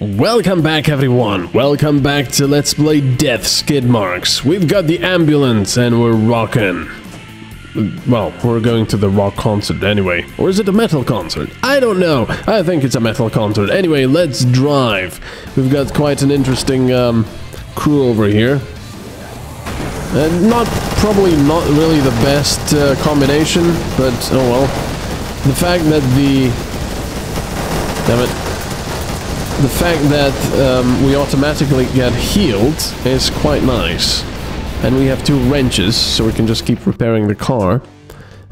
Welcome back, everyone. Welcome back to Let's Play Death Skid Marks. We've got the ambulance and we're rocking. Well, we're going to the rock concert anyway. Or is it a metal concert? I don't know. I think it's a metal concert. Anyway, let's drive. We've got quite an interesting crew over here. And probably not really the best combination, but oh well. The fact that we automatically get healed is quite nice. And we have two wrenches, so we can just keep repairing the car.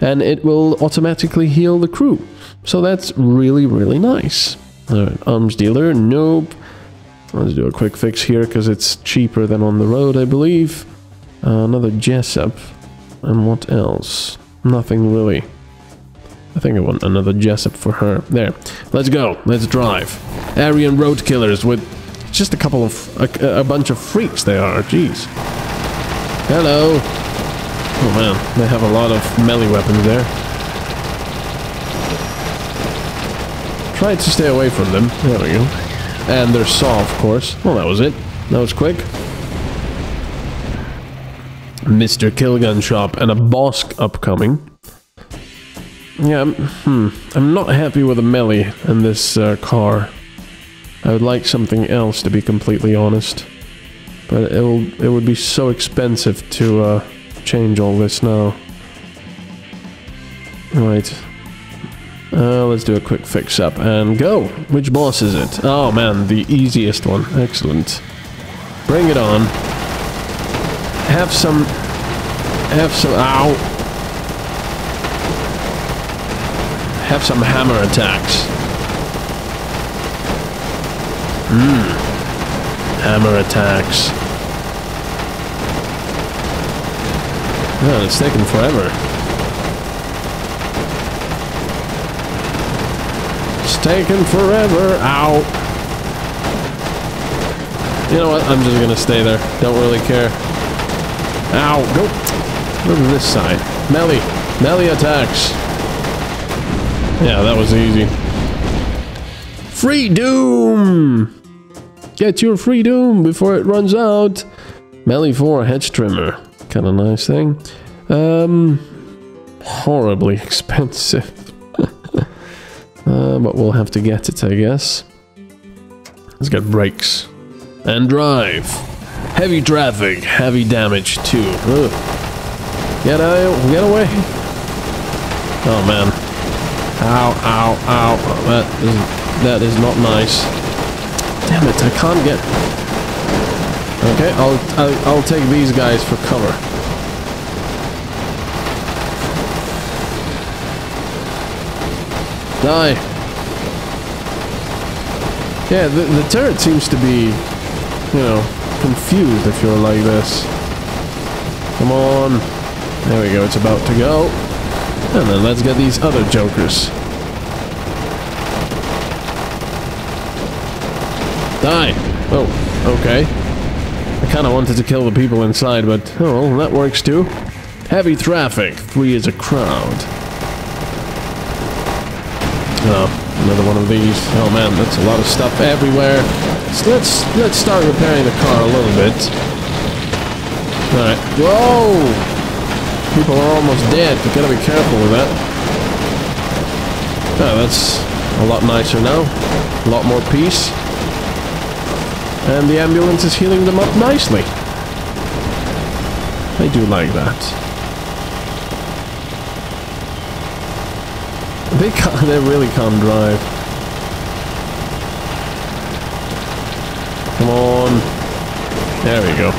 And it will automatically heal the crew. So that's really, really nice. Alright, arms dealer, nope. Let's do a quick fix here, because it's cheaper than on the road, I believe. Another Jessup. And what else? Nothing really. I think I want another Jessup for her. There. Let's go. Let's drive. Aryan Roadkillers with just a couple of... a bunch of freaks they are. Jeez. Hello! Oh man, they have a lot of melee weapons there. Try to stay away from them. There we go. And their saw, of course. Well, that was it. That was quick. Mr. Killgun Shop and a boss upcoming. Yeah, I'm not happy with the melee in this car. I would like something else, to be completely honest. But it would be so expensive to change all this now. Right. Let's do a quick fix up and go! Which boss is it? Oh man, the easiest one. Excellent. Bring it on. Ow! Have some hammer attacks. Hammer attacks. Man, it's taking forever. It's taking forever. Ow. You know what? I'm just gonna stay there. Don't really care. Ow. Go. Look at this side. Melee. Melee attacks. Yeah, that was easy. Free doom! Get your free doom before it runs out. Melee 4 hedge trimmer. Kind of nice thing. Horribly expensive. But we'll have to get it, I guess. Let's get brakes. And drive. Heavy traffic. Heavy damage too. Ugh. Get away. Oh man. Ow, ow, ow. Oh, that is not nice. Damn it, I can't get... Okay, I'll take these guys for cover. Die. Yeah, the turret seems to be, you know, confused if you're like this. Come on. There we go, it's about to go. And then let's get these other jokers. Die! Oh, okay. I kinda wanted to kill the people inside, but oh, well, that works too. Heavy traffic. 3 is a crowd. Oh, another one of these. Oh man, that's a lot of stuff everywhere. So let's start repairing the car a little bit. Alright. Whoa! People are almost dead. You gotta be careful with that. Oh, that's a lot nicer now. A lot more peace. And the ambulance is healing them up nicely. I do like that. They really can't drive. Come on. There we go.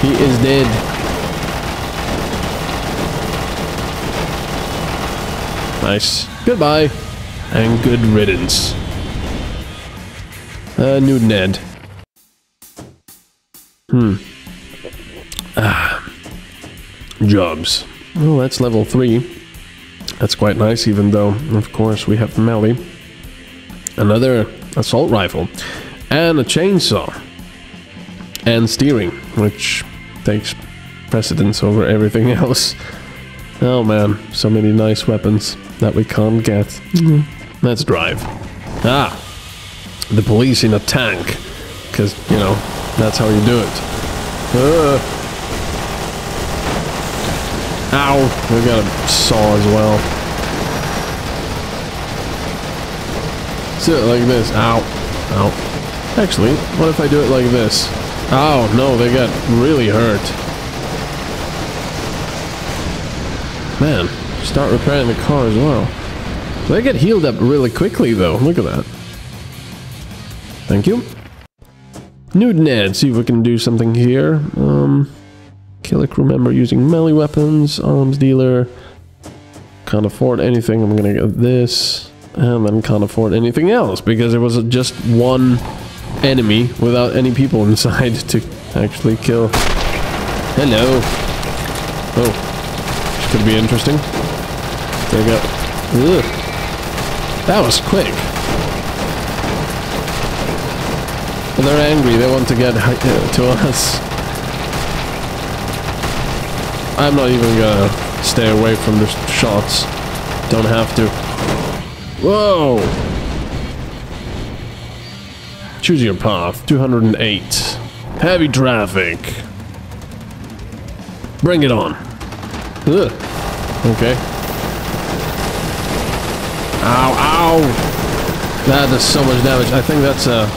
He is dead. Nice. Goodbye. And good riddance. New Ned. Jobs. Oh, that's level 3. That's quite nice, even though, of course, we have melee. Another assault rifle. And a chainsaw. And steering, which takes precedence over everything else. Oh man, so many nice weapons that we can't get. Let's drive. Ah, the police in a tank, because, you know, that's how you do it. Ow, we got a saw as well. Do it like this. Ow, ow. Actually, what if I do it like this? Oh no, they got really hurt. Man, start repairing the car as well. They get healed up really quickly though, look at that. Thank you. New Ned, see if we can do something here. Killer crew member using melee weapons, arms dealer. Can't afford anything, I'm gonna get this. And then can't afford anything else, because it was just one enemy without any people inside to actually kill. Hello. Oh, this could be interesting. There we go. Ugh. That was quick. And they're angry, they want to get to us. I'm not even gonna stay away from the shots. Don't have to. Whoa! Choose your path. 208. Heavy traffic. Bring it on. Ugh. Okay. Ow, ow! That does so much damage. I think that's a...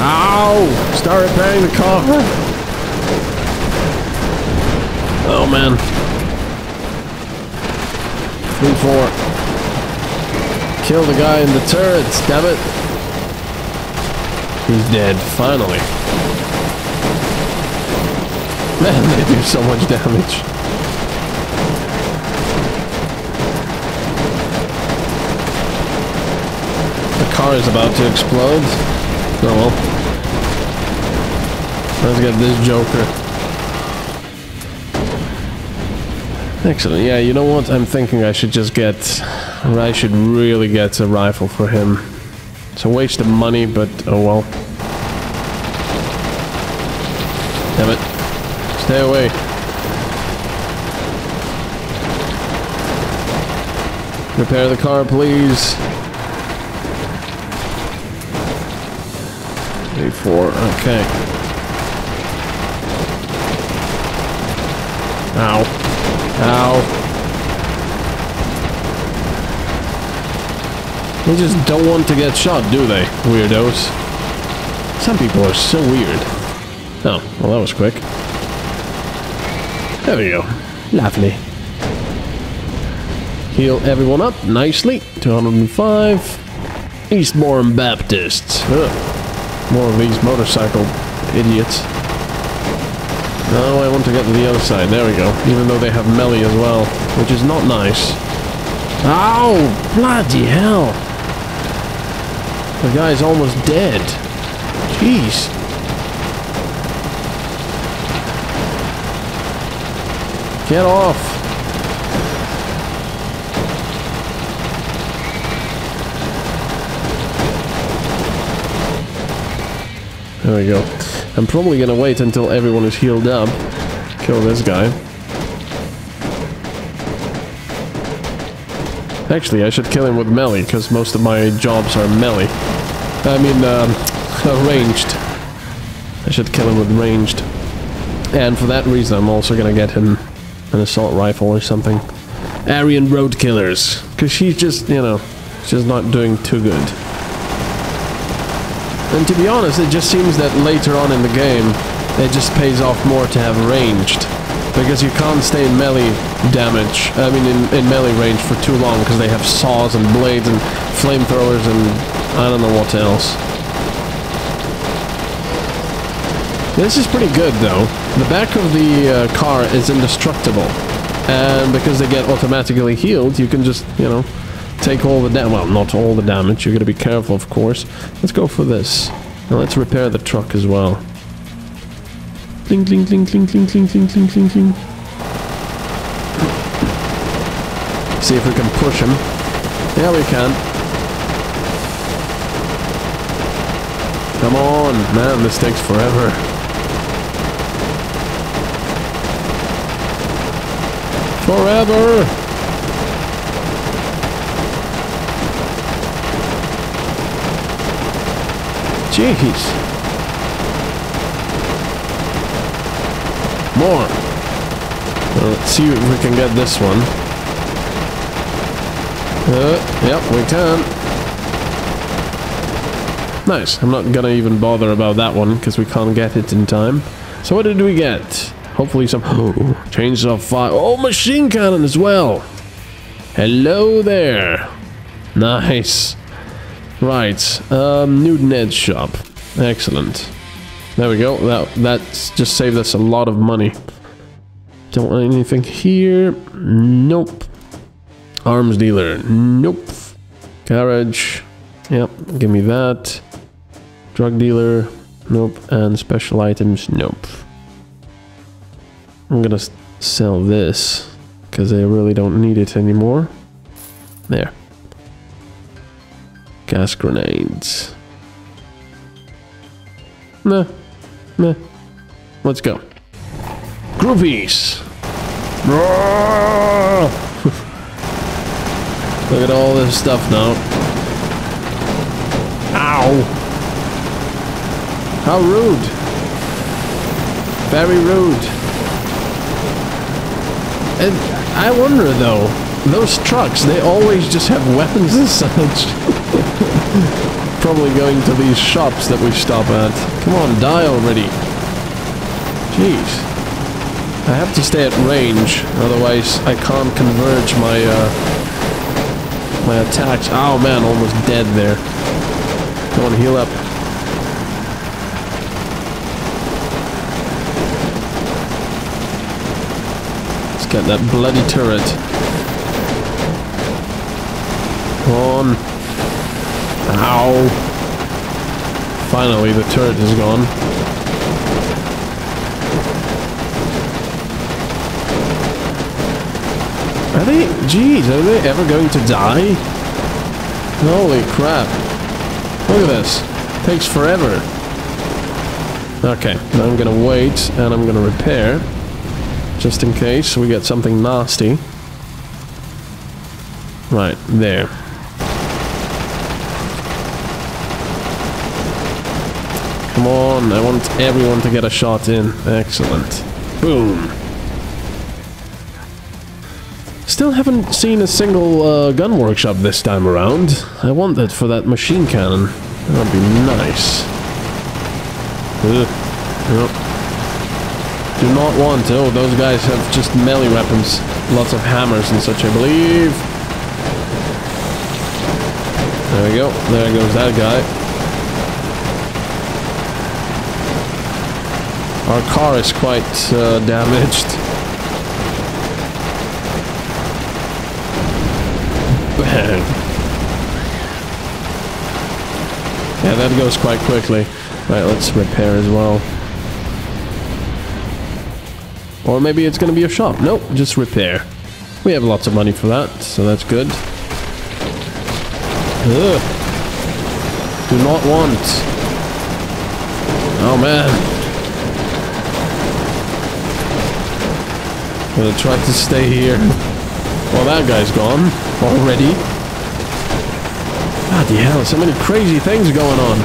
Ow! Start repairing the car. Oh, man. 3, 4. Kill the guy in the turrets, damn it! He's dead, finally. Man, they do so much damage. The car is about to explode. Oh well. Let's get this joker. Excellent, yeah, you know what? I'm thinking I should just get... I should really get a rifle for him. It's a waste of money, but oh well. Damn it. Stay away. Repair the car, please. 3, 4, okay. Ow. Ow. They just don't want to get shot, do they? Weirdos. Some people are so weird. Oh, well that was quick. There we go. Lovely. Heal everyone up nicely. 205. Eastbourne Baptists. Ugh. More of these motorcycle idiots. No, I want to get to the other side. There we go. Even though they have melee as well, which is not nice. Ow! Bloody hell! The guy's almost dead. Jeez. Get off. There we go. I'm probably gonna wait until everyone is healed up. Kill this guy. Actually, I should kill him with melee, because most of my jobs are melee. I mean, ranged. I should kill him with ranged. And for that reason, I'm also gonna get him an assault rifle or something. Aryan Roadkillers. Because she's just, you know, she's not doing too good. And to be honest, it just seems that later on in the game, it just pays off more to have ranged. Because you can't stay in melee damage, I mean in melee range for too long, because they have saws and blades and flamethrowers and I don't know what else. This is pretty good though. The back of the car is indestructible, and because they get automatically healed, you can just, you know, take all the damage. Well, not all the damage, you're gonna be careful of course. Let's go for this. Now let's repair the truck as well. Cling, cling, cling, cling, cling, cling, cling, cling, cling, cling. See if we can push him. Yeah, we can. Come on, man, this takes forever. Forever! Jeez. More. Well, let's see if we can get this one. Yep, we can. Nice. I'm not gonna even bother about that one because we can't get it in time. So what did we get? Hopefully some... Oh, chainsaw fire. Oh, machine cannon as well. Hello there. Nice. Right. New Ned shop. Excellent. There we go. That's just saved us a lot of money. Don't want anything here. Nope. Arms dealer. Nope. Garage. Yep. Give me that. Drug dealer. Nope. And special items. Nope. I'm gonna sell this because I really don't need it anymore. There. Gas grenades. Nah. Nah. Let's go. Groupies! Look at all this stuff now. Ow! How rude! Very rude. And I wonder though, those trucks, they always just have weapons and such. Probably going to these shops that we stop at. Come on, die already. Jeez. I have to stay at range, otherwise I can't converge my my attacks. Oh man, almost dead there. Come on, heal up. Get that bloody turret. Come on. Ow. Finally, the turret is gone. Are they... Jeez, are they ever going to die? Holy crap. Look at this. Takes forever. Okay, now I'm gonna wait and I'm gonna repair. Just in case we get something nasty. Right, there. Come on, I want everyone to get a shot in. Excellent. Boom. Still haven't seen a single gun workshop this time around. I want that for that machine cannon. That'd be nice. Nope. Do not want to. Oh, those guys have just melee weapons. Lots of hammers and such, I believe. There we go. There goes that guy. Our car is quite damaged. Bang. Yeah, that goes quite quickly. Right, let's repair as well. Or maybe it's gonna be a shop. Nope, just repair. We have lots of money for that, so that's good. Ugh. Do not want. Oh man. Gonna try to stay here. Well, that guy's gone already. Bloody hell, so many crazy things going on.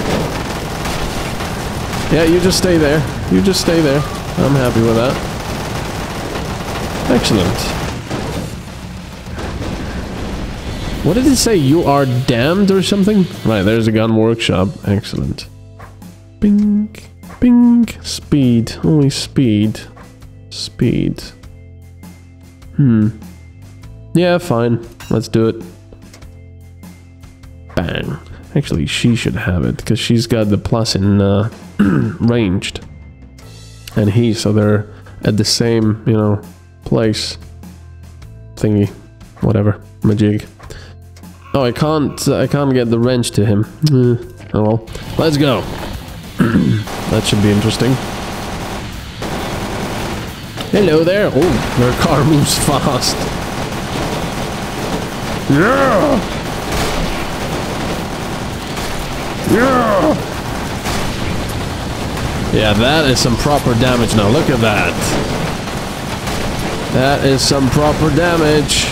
Yeah, you just stay there. You just stay there. I'm happy with that. Excellent. What did it say? You are damned or something? Right, there's a gun workshop. Excellent. Bing. Bing. Speed. Only speed. Speed. Yeah, fine. Let's do it. Bang. Actually, she should have it, because she's got the plus in ranged. And he, so they're at the same, you know... place thingy, whatever, majig. Oh, I can't get the wrench to him. Oh well, let's go. That should be interesting. Hello there. Oh, their car moves fast. Yeah. Yeah. Yeah, that is some proper damage now. Look at that. That is some proper damage.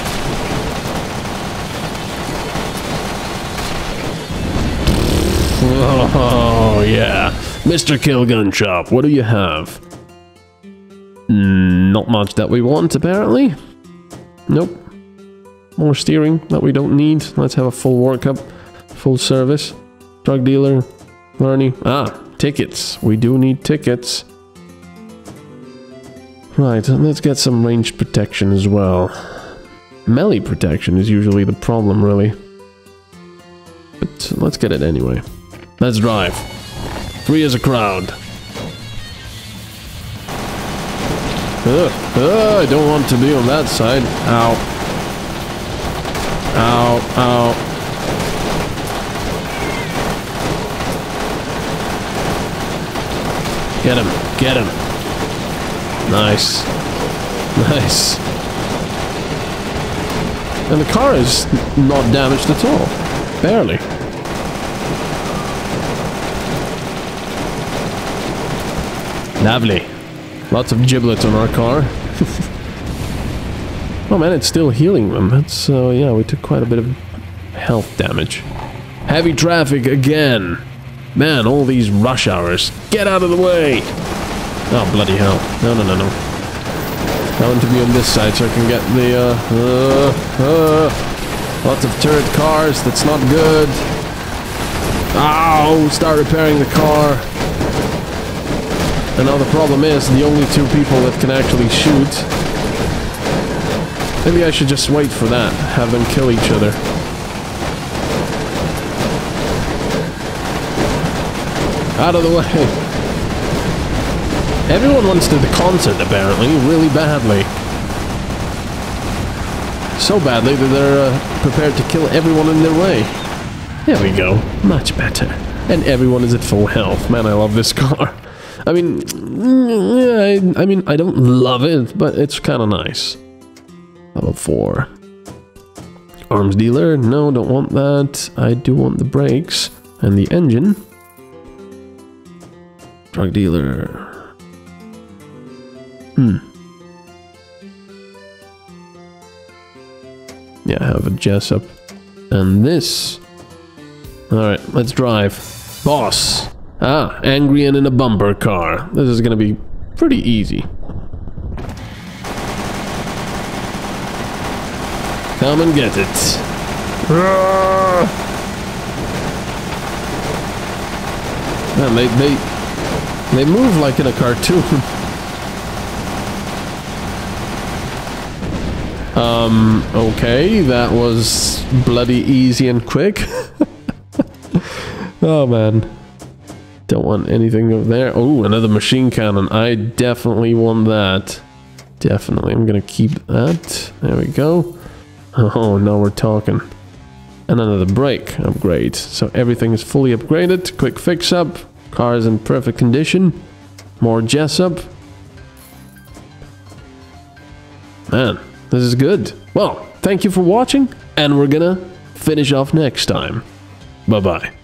Oh, yeah. Mr. Killgun Shop, what do you have? Not much that we want, apparently. Nope. More steering that we don't need. Let's have a full workup. Full service. Drug dealer. Learning. Ah, tickets. We do need tickets. Right, and let's get some ranged protection as well. Melee protection is usually the problem, really. But let's get it anyway. Let's drive. Free as a crowd. I don't want to be on that side. Ow. Ow, ow. Get him, get him. Nice. Nice. And the car is not damaged at all. Barely. Lovely. Lots of giblets on our car. Oh man, it's still healing them. That's, yeah, we took quite a bit of health damage. Heavy traffic again. Man, all these rush hours. Get out of the way! Oh, bloody hell. No, no, no, no. I want to be on this side so I can get the, lots of turret cars. That's not good. Ow! Start repairing the car. And now the problem is, the only two people that can actually shoot... Maybe I should just wait for that. Have them kill each other. Out of the way. Everyone wants to the concert, apparently, really badly. So badly that they're prepared to kill everyone in their way. There we go. Much better. And everyone is at full health. Man, I love this car. I mean, yeah, I mean, I don't love it, but it's kind of nice. Level 4. Arms dealer. No, don't want that. I do want the brakes and the engine. Drug dealer. Yeah, I have a Jessup. And this. Alright, let's drive. Boss. Ah, angry and in a bumper car. This is gonna be pretty easy. Come and get it. Roar! Man, they move like in a cartoon. Okay, that was bloody easy and quick. Oh man. Don't want anything over there. Oh, another machine cannon. I definitely want that. Definitely. I'm gonna keep that. There we go. Oh, now we're talking. And another brake upgrade. So everything is fully upgraded. Quick fix up. Car is in perfect condition. More Jessup. Man, this is good. Well, thank you for watching, and we're gonna finish off next time. Bye-bye.